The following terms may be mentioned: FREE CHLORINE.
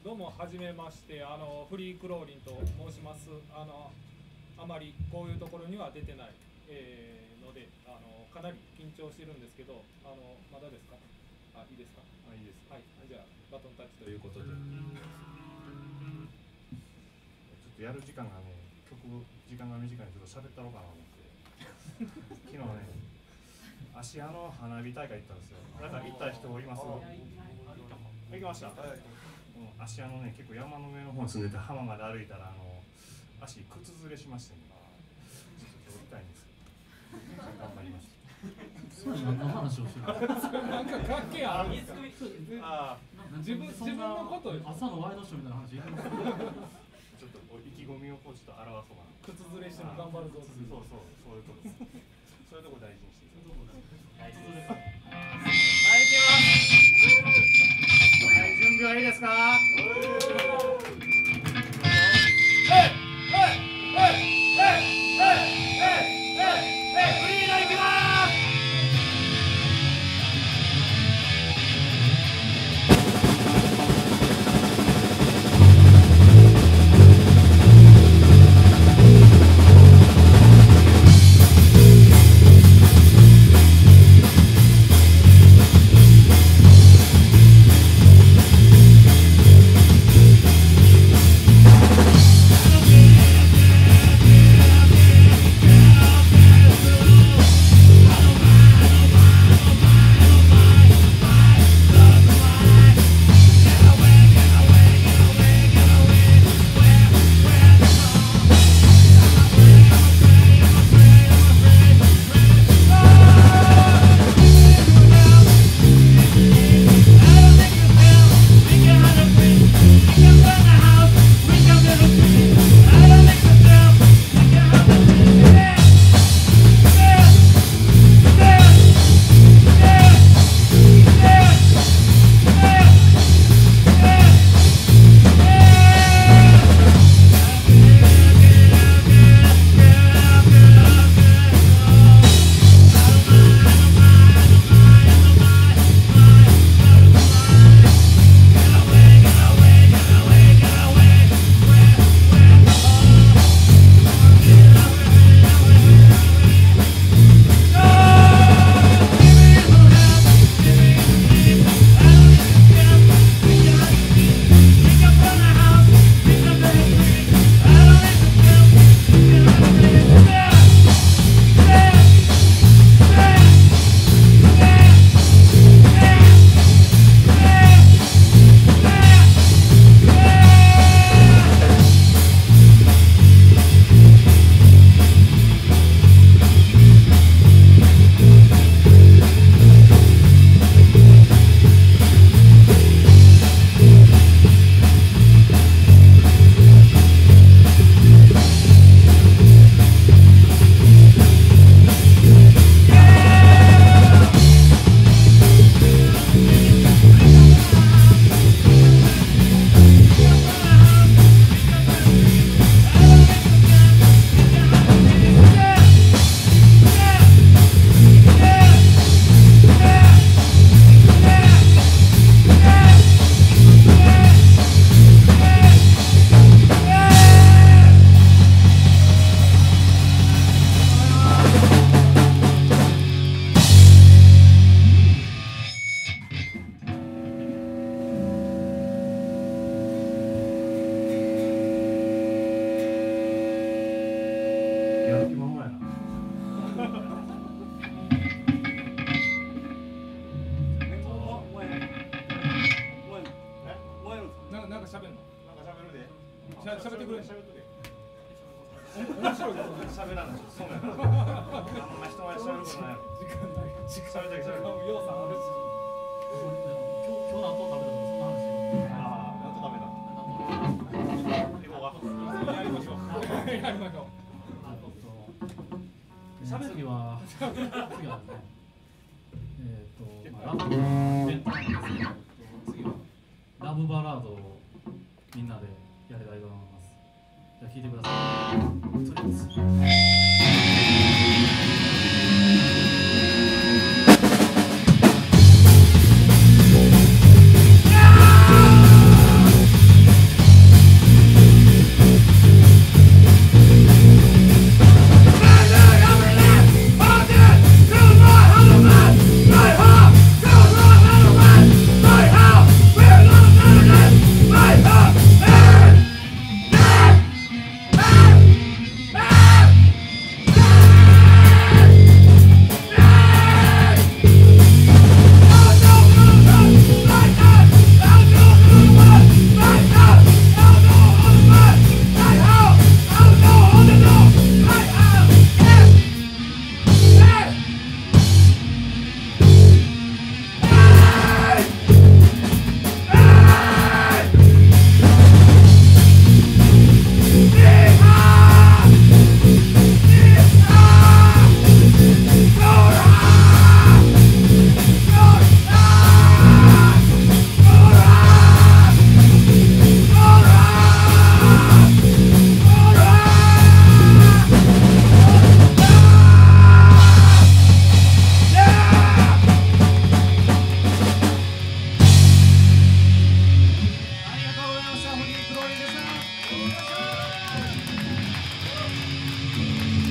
どうもはじめまして、フリークローリンと申します。あまりこういうところには出てない、のでかなり緊張してるんですけど、まだですか？あ、いいですか？あ、いいです。はい、じゃあバトンタッチということで、ちょっとやる時間がね、時間が短いのでちょっと喋ったろうかなと思って昨日ね、芦屋の花火大会行ったんですよ。なんか行った人います？行きました。芦屋のね、結構山の上の方に住んでて、浜まで歩いたら足靴ずれしましてね、ちょっと痛いんですよ。頑張りました。そういうの話をしてる。なんか関係あるんですか？自分のことよ。朝のワイドショーみたいな話。ちょっと意気込みをこうちょっと表そうかな。靴ずれしても頑張るぞ。そういうとこです。そういうとこ大事にして。はい、準備はいいですか？聴いてください。